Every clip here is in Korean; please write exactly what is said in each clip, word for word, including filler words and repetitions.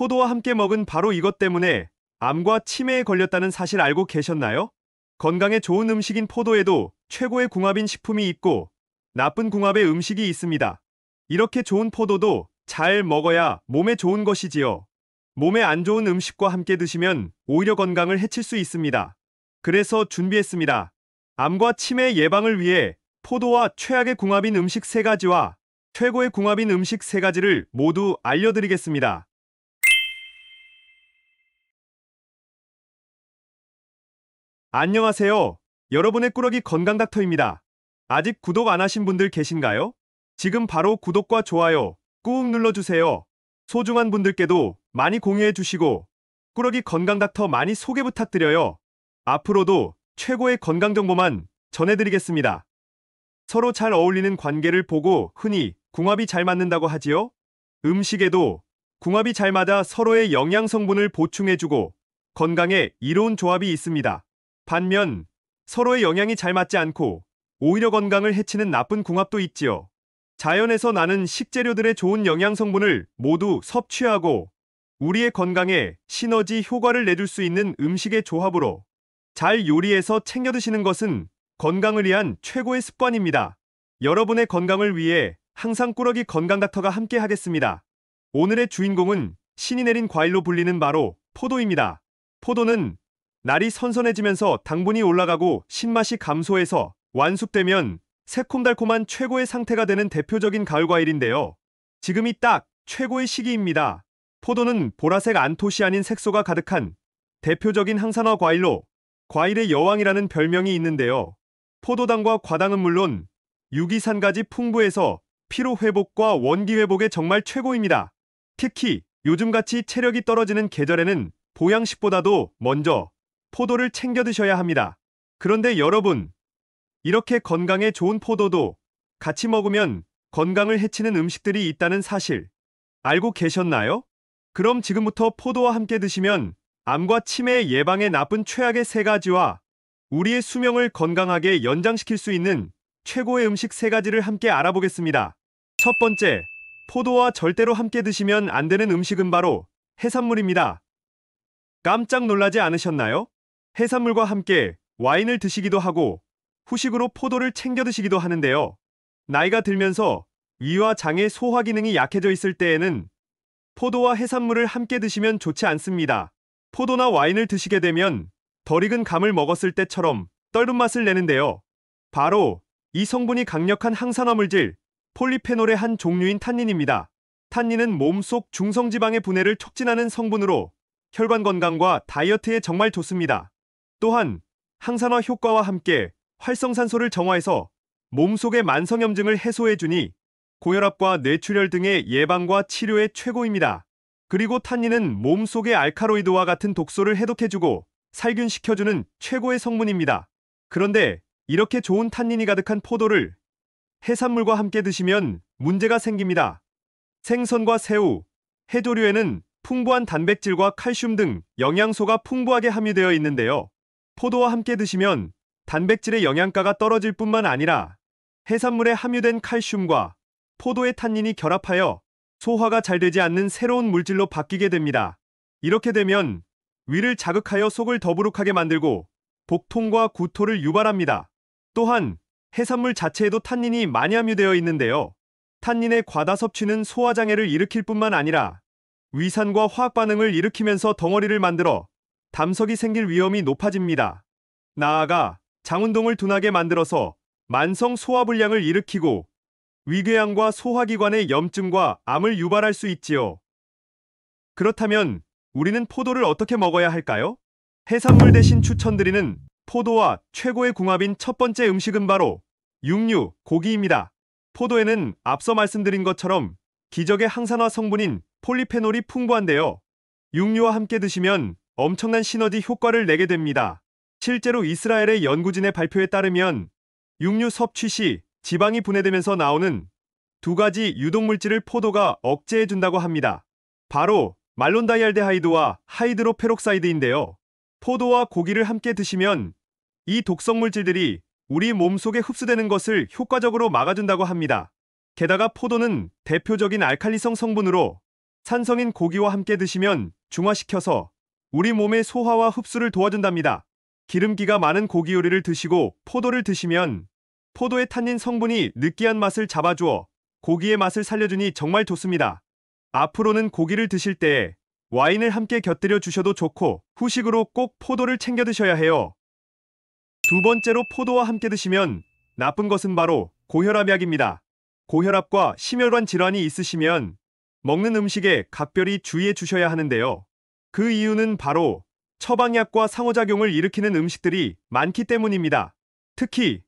포도와 함께 먹은 바로 이것 때문에 암과 치매에 걸렸다는 사실 알고 계셨나요? 건강에 좋은 음식인 포도에도 최고의 궁합인 식품이 있고 나쁜 궁합의 음식이 있습니다. 이렇게 좋은 포도도 잘 먹어야 몸에 좋은 것이지요. 몸에 안 좋은 음식과 함께 드시면 오히려 건강을 해칠 수 있습니다. 그래서 준비했습니다. 암과 치매 예방을 위해 포도와 최악의 궁합인 음식 세 가지와 최고의 궁합인 음식 세 가지를 모두 알려드리겠습니다. 안녕하세요. 여러분의 꾸러기 건강닥터입니다. 아직 구독 안 하신 분들 계신가요? 지금 바로 구독과 좋아요 꾹 눌러주세요. 소중한 분들께도 많이 공유해 주시고 꾸러기 건강닥터 많이 소개 부탁드려요. 앞으로도 최고의 건강정보만 전해드리겠습니다. 서로 잘 어울리는 관계를 보고 흔히 궁합이 잘 맞는다고 하지요? 음식에도 궁합이 잘 맞아 서로의 영양성분을 보충해주고 건강에 이로운 조합이 있습니다. 반면 서로의 영양이 잘 맞지 않고 오히려 건강을 해치는 나쁜 궁합도 있지요. 자연에서 나는 식재료들의 좋은 영양성분을 모두 섭취하고 우리의 건강에 시너지 효과를 내줄 수 있는 음식의 조합으로 잘 요리해서 챙겨 드시는 것은 건강을 위한 최고의 습관입니다. 여러분의 건강을 위해 항상 꾸러기 건강닥터가 함께 하겠습니다. 오늘의 주인공은 신이 내린 과일로 불리는 바로 포도입니다. 포도는 날이 선선해지면서 당분이 올라가고 신맛이 감소해서 완숙되면 새콤달콤한 최고의 상태가 되는 대표적인 가을 과일인데요. 지금이 딱 최고의 시기입니다. 포도는 보라색 안토시아닌 색소가 가득한 대표적인 항산화 과일로 과일의 여왕이라는 별명이 있는데요. 포도당과 과당은 물론 유기산까지 풍부해서 피로회복과 원기회복에 정말 최고입니다. 특히 요즘같이 체력이 떨어지는 계절에는 보양식보다도 먼저 포도를 챙겨 드셔야 합니다. 그런데 여러분, 이렇게 건강에 좋은 포도도 같이 먹으면 건강을 해치는 음식들이 있다는 사실 알고 계셨나요? 그럼 지금부터 포도와 함께 드시면 암과 치매 예방에 나쁜 최악의 세 가지와 우리의 수명을 건강하게 연장시킬 수 있는 최고의 음식 세 가지를 함께 알아보겠습니다. 첫 번째, 포도와 절대로 함께 드시면 안 되는 음식은 바로 해산물입니다. 깜짝 놀라지 않으셨나요? 해산물과 함께 와인을 드시기도 하고 후식으로 포도를 챙겨 드시기도 하는데요. 나이가 들면서 위와 장의 소화 기능이 약해져 있을 때에는 포도와 해산물을 함께 드시면 좋지 않습니다. 포도나 와인을 드시게 되면 덜 익은 감을 먹었을 때처럼 떫은 맛을 내는데요. 바로 이 성분이 강력한 항산화 물질 폴리페놀의 한 종류인 탄닌입니다. 탄닌은 몸속 중성지방의 분해를 촉진하는 성분으로 혈관 건강과 다이어트에 정말 좋습니다. 또한 항산화 효과와 함께 활성산소를 정화해서 몸속의 만성염증을 해소해주니 고혈압과 뇌출혈 등의 예방과 치료에 최고입니다. 그리고 탄닌은 몸속의 알카로이드와 같은 독소를 해독해주고 살균시켜주는 최고의 성분입니다. 그런데 이렇게 좋은 탄닌이 가득한 포도를 해산물과 함께 드시면 문제가 생깁니다. 생선과 새우, 해조류에는 풍부한 단백질과 칼슘 등 영양소가 풍부하게 함유되어 있는데요. 포도와 함께 드시면 단백질의 영양가가 떨어질 뿐만 아니라 해산물에 함유된 칼슘과 포도의 탄닌이 결합하여 소화가 잘 되지 않는 새로운 물질로 바뀌게 됩니다. 이렇게 되면 위를 자극하여 속을 더부룩하게 만들고 복통과 구토를 유발합니다. 또한 해산물 자체에도 탄닌이 많이 함유되어 있는데요. 탄닌의 과다 섭취는 소화장애를 일으킬 뿐만 아니라 위산과 화학반응을 일으키면서 덩어리를 만들어 담석이 생길 위험이 높아집니다. 나아가 장운동을 둔하게 만들어서 만성 소화불량을 일으키고 위궤양과 소화기관의 염증과 암을 유발할 수 있지요. 그렇다면 우리는 포도를 어떻게 먹어야 할까요? 해산물 대신 추천드리는 포도와 최고의 궁합인 첫 번째 음식은 바로 육류, 고기입니다. 포도에는 앞서 말씀드린 것처럼 기적의 항산화 성분인 폴리페놀이 풍부한데요. 육류와 함께 드시면 엄청난 시너지 효과를 내게 됩니다. 실제로 이스라엘의 연구진의 발표에 따르면 육류 섭취 시 지방이 분해되면서 나오는 두 가지 유독물질을 포도가 억제해준다고 합니다. 바로 말론다이알데하이드와 하이드로페록사이드인데요. 포도와 고기를 함께 드시면 이 독성물질들이 우리 몸속에 흡수되는 것을 효과적으로 막아준다고 합니다. 게다가 포도는 대표적인 알칼리성 성분으로 산성인 고기와 함께 드시면 중화시켜서 우리 몸의 소화와 흡수를 도와준답니다. 기름기가 많은 고기 요리를 드시고 포도를 드시면 포도의 탄닌 성분이 느끼한 맛을 잡아주어 고기의 맛을 살려주니 정말 좋습니다. 앞으로는 고기를 드실 때 와인을 함께 곁들여 주셔도 좋고 후식으로 꼭 포도를 챙겨 드셔야 해요. 두 번째로 포도와 함께 드시면 나쁜 것은 바로 고혈압약입니다. 고혈압과 심혈관 질환이 있으시면 먹는 음식에 각별히 주의해 주셔야 하는데요. 그 이유는 바로 처방약과 상호작용을 일으키는 음식들이 많기 때문입니다. 특히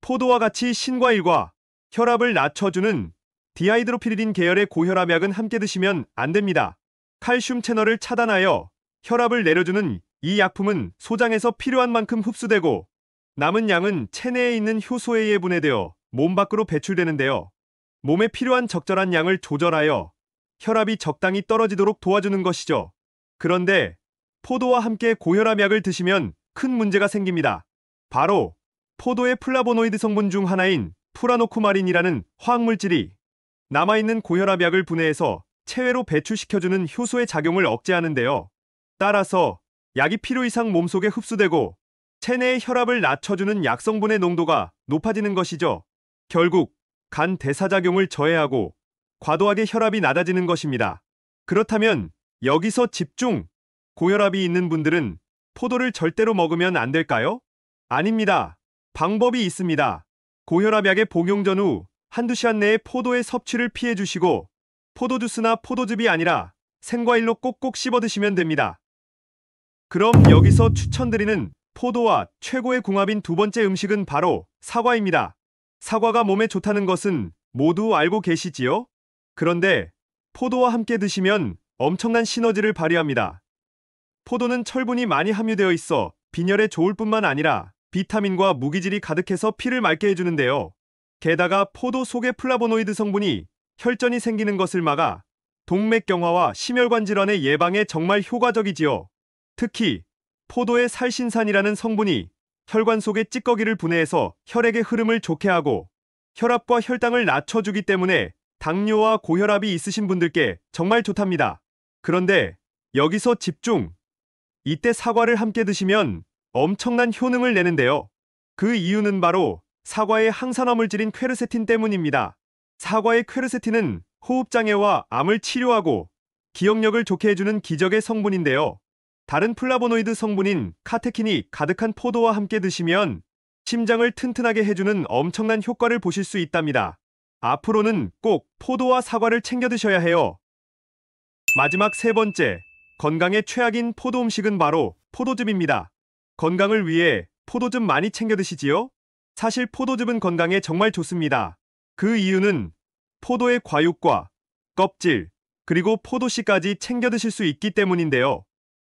포도와 같이 신과일과 혈압을 낮춰주는 디하이드로피리딘 계열의 고혈압약은 함께 드시면 안 됩니다. 칼슘 채널을 차단하여 혈압을 내려주는 이 약품은 소장에서 필요한 만큼 흡수되고 남은 양은 체내에 있는 효소에 의해 분해되어 몸 밖으로 배출되는데요. 몸에 필요한 적절한 양을 조절하여 혈압이 적당히 떨어지도록 도와주는 것이죠. 그런데 포도와 함께 고혈압약을 드시면 큰 문제가 생깁니다. 바로 포도의 플라보노이드 성분 중 하나인 프라노쿠마린이라는 화학물질이 남아있는 고혈압약을 분해해서 체외로 배출시켜주는 효소의 작용을 억제하는데요. 따라서 약이 필요 이상 몸속에 흡수되고 체내의 혈압을 낮춰주는 약성분의 농도가 높아지는 것이죠. 결국 간 대사작용을 저해하고 과도하게 혈압이 낮아지는 것입니다. 그렇다면 여기서 집중! 고혈압이 있는 분들은 포도를 절대로 먹으면 안 될까요? 아닙니다. 방법이 있습니다. 고혈압약의 복용 전후 한두 시간 내에 포도의 섭취를 피해주시고 포도주스나 포도즙이 아니라 생과일로 꼭꼭 씹어 드시면 됩니다. 그럼 여기서 추천드리는 포도와 최고의 궁합인 두 번째 음식은 바로 사과입니다. 사과가 몸에 좋다는 것은 모두 알고 계시지요? 그런데 포도와 함께 드시면 엄청난 시너지를 발휘합니다. 포도는 철분이 많이 함유되어 있어 빈혈에 좋을 뿐만 아니라 비타민과 무기질이 가득해서 피를 맑게 해주는데요. 게다가 포도 속의 플라보노이드 성분이 혈전이 생기는 것을 막아 동맥경화와 심혈관 질환의 예방에 정말 효과적이지요. 특히 포도의 살신산이라는 성분이 혈관 속의 찌꺼기를 분해해서 혈액의 흐름을 좋게 하고 혈압과 혈당을 낮춰주기 때문에 당뇨와 고혈압이 있으신 분들께 정말 좋답니다. 그런데 여기서 집중! 이때 사과를 함께 드시면 엄청난 효능을 내는데요. 그 이유는 바로 사과의 항산화물질인 퀘르세틴 때문입니다. 사과의 퀘르세틴은 호흡장애와 암을 치료하고 기억력을 좋게 해주는 기적의 성분인데요. 다른 플라보노이드 성분인 카테킨이 가득한 포도와 함께 드시면 심장을 튼튼하게 해주는 엄청난 효과를 보실 수 있답니다. 앞으로는 꼭 포도와 사과를 챙겨 드셔야 해요. 마지막 세 번째, 건강의 최악인 포도 음식은 바로 포도즙입니다. 건강을 위해 포도즙 많이 챙겨 드시지요? 사실 포도즙은 건강에 정말 좋습니다. 그 이유는 포도의 과육과 껍질, 그리고 포도씨까지 챙겨 드실 수 있기 때문인데요.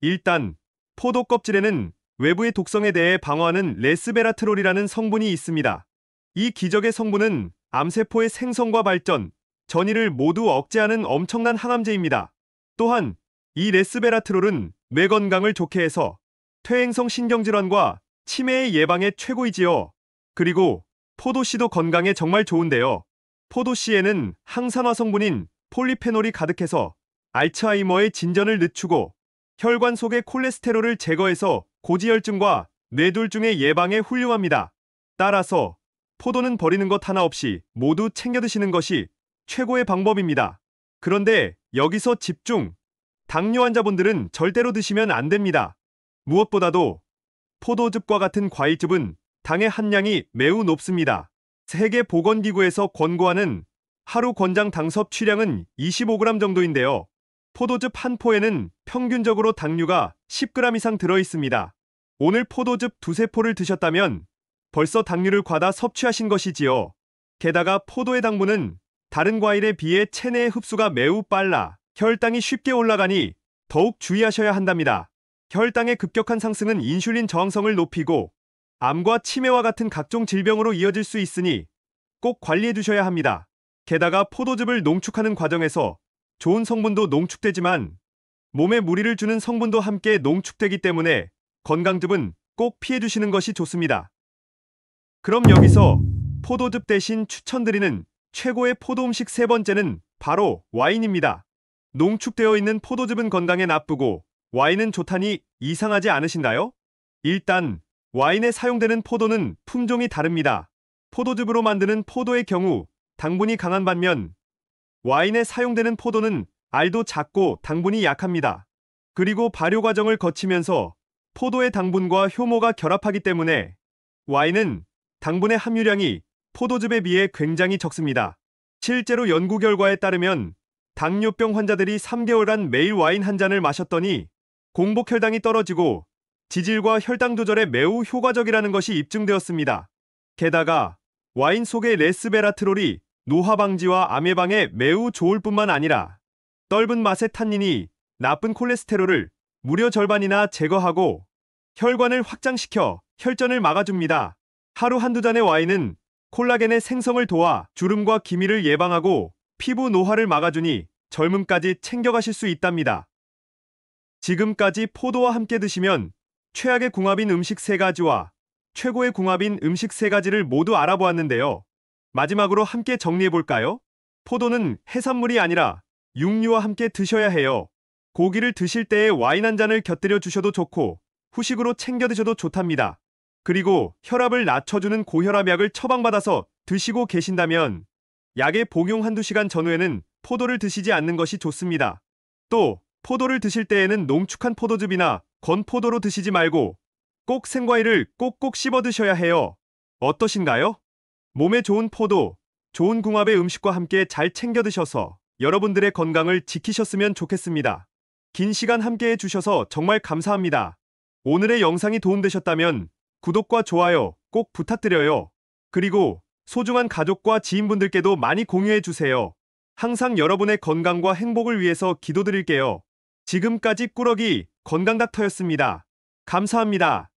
일단 포도 껍질에는 외부의 독성에 대해 방어하는 레스베라트롤이라는 성분이 있습니다. 이 기적의 성분은 암세포의 생성과 발전, 전이를 모두 억제하는 엄청난 항암제입니다. 또한 이 레스베라트롤은 뇌 건강을 좋게 해서 퇴행성 신경질환과 치매의 예방에 최고이지요. 그리고 포도씨도 건강에 정말 좋은데요. 포도씨에는 항산화 성분인 폴리페놀이 가득해서 알츠하이머의 진전을 늦추고 혈관 속의 콜레스테롤을 제거해서 고지혈증과 뇌졸중의 예방에 훌륭합니다. 따라서 포도는 버리는 것 하나 없이 모두 챙겨 드시는 것이 최고의 방법입니다. 그런데 여기서 집중! 당뇨 환자분들은 절대로 드시면 안 됩니다. 무엇보다도 포도즙과 같은 과일즙은 당의 함량이 매우 높습니다. 세계보건기구에서 권고하는 하루 권장 당 섭취량은 이십오 그램 정도인데요. 포도즙 한 포에는 평균적으로 당류가 십 그램 이상 들어있습니다. 오늘 포도즙 두세 포를 드셨다면 벌써 당류를 과다 섭취하신 것이지요. 게다가 포도의 당분은 다른 과일에 비해 체내의 흡수가 매우 빨라 혈당이 쉽게 올라가니 더욱 주의하셔야 한답니다. 혈당의 급격한 상승은 인슐린 저항성을 높이고 암과 치매와 같은 각종 질병으로 이어질 수 있으니 꼭 관리해 주셔야 합니다. 게다가 포도즙을 농축하는 과정에서 좋은 성분도 농축되지만 몸에 무리를 주는 성분도 함께 농축되기 때문에 건강즙은 꼭 피해주시는 것이 좋습니다. 그럼 여기서 포도즙 대신 추천드리는 최고의 포도 음식 세 번째는 바로 와인입니다. 농축되어 있는 포도즙은 건강에 나쁘고 와인은 좋다니 이상하지 않으신가요? 일단 와인에 사용되는 포도는 품종이 다릅니다. 포도즙으로 만드는 포도의 경우 당분이 강한 반면 와인에 사용되는 포도는 알도 작고 당분이 약합니다. 그리고 발효 과정을 거치면서 포도의 당분과 효모가 결합하기 때문에 와인은 당분의 함유량이 포도즙에 비해 굉장히 적습니다. 실제로 연구 결과에 따르면 당뇨병 환자들이 삼 개월간 매일 와인 한 잔을 마셨더니 공복 혈당이 떨어지고 지질과 혈당 조절에 매우 효과적이라는 것이 입증되었습니다. 게다가 와인 속의 레스베라트롤이 노화 방지와 암 예방에 매우 좋을 뿐만 아니라 떫은 맛의 탄닌이 나쁜 콜레스테롤을 무려 절반이나 제거하고 혈관을 확장시켜 혈전을 막아줍니다. 하루 한두 잔의 와인은 콜라겐의 생성을 도와 주름과 기미를 예방하고 피부 노화를 막아주니 젊음까지 챙겨가실 수 있답니다. 지금까지 포도와 함께 드시면 최악의 궁합인 음식 세 가지와 최고의 궁합인 음식 세 가지를 모두 알아보았는데요. 마지막으로 함께 정리해볼까요? 포도는 해산물이 아니라 육류와 함께 드셔야 해요. 고기를 드실 때에 와인 한 잔을 곁들여 주셔도 좋고 후식으로 챙겨 드셔도 좋답니다. 그리고 혈압을 낮춰주는 고혈압약을 처방받아서 드시고 계신다면 약의 복용 한두 시간 전후에는 포도를 드시지 않는 것이 좋습니다. 또 포도를 드실 때에는 농축한 포도즙이나 건포도로 드시지 말고 꼭 생과일을 꼭꼭 씹어 드셔야 해요. 어떠신가요? 몸에 좋은 포도, 좋은 궁합의 음식과 함께 잘 챙겨 드셔서 여러분들의 건강을 지키셨으면 좋겠습니다. 긴 시간 함께해 주셔서 정말 감사합니다. 오늘의 영상이 도움되셨다면 구독과 좋아요 꼭 부탁드려요. 그리고 소중한 가족과 지인분들께도 많이 공유해 주세요. 항상 여러분의 건강과 행복을 위해서 기도드릴게요. 지금까지 꾸러기 건강닥터였습니다. 감사합니다.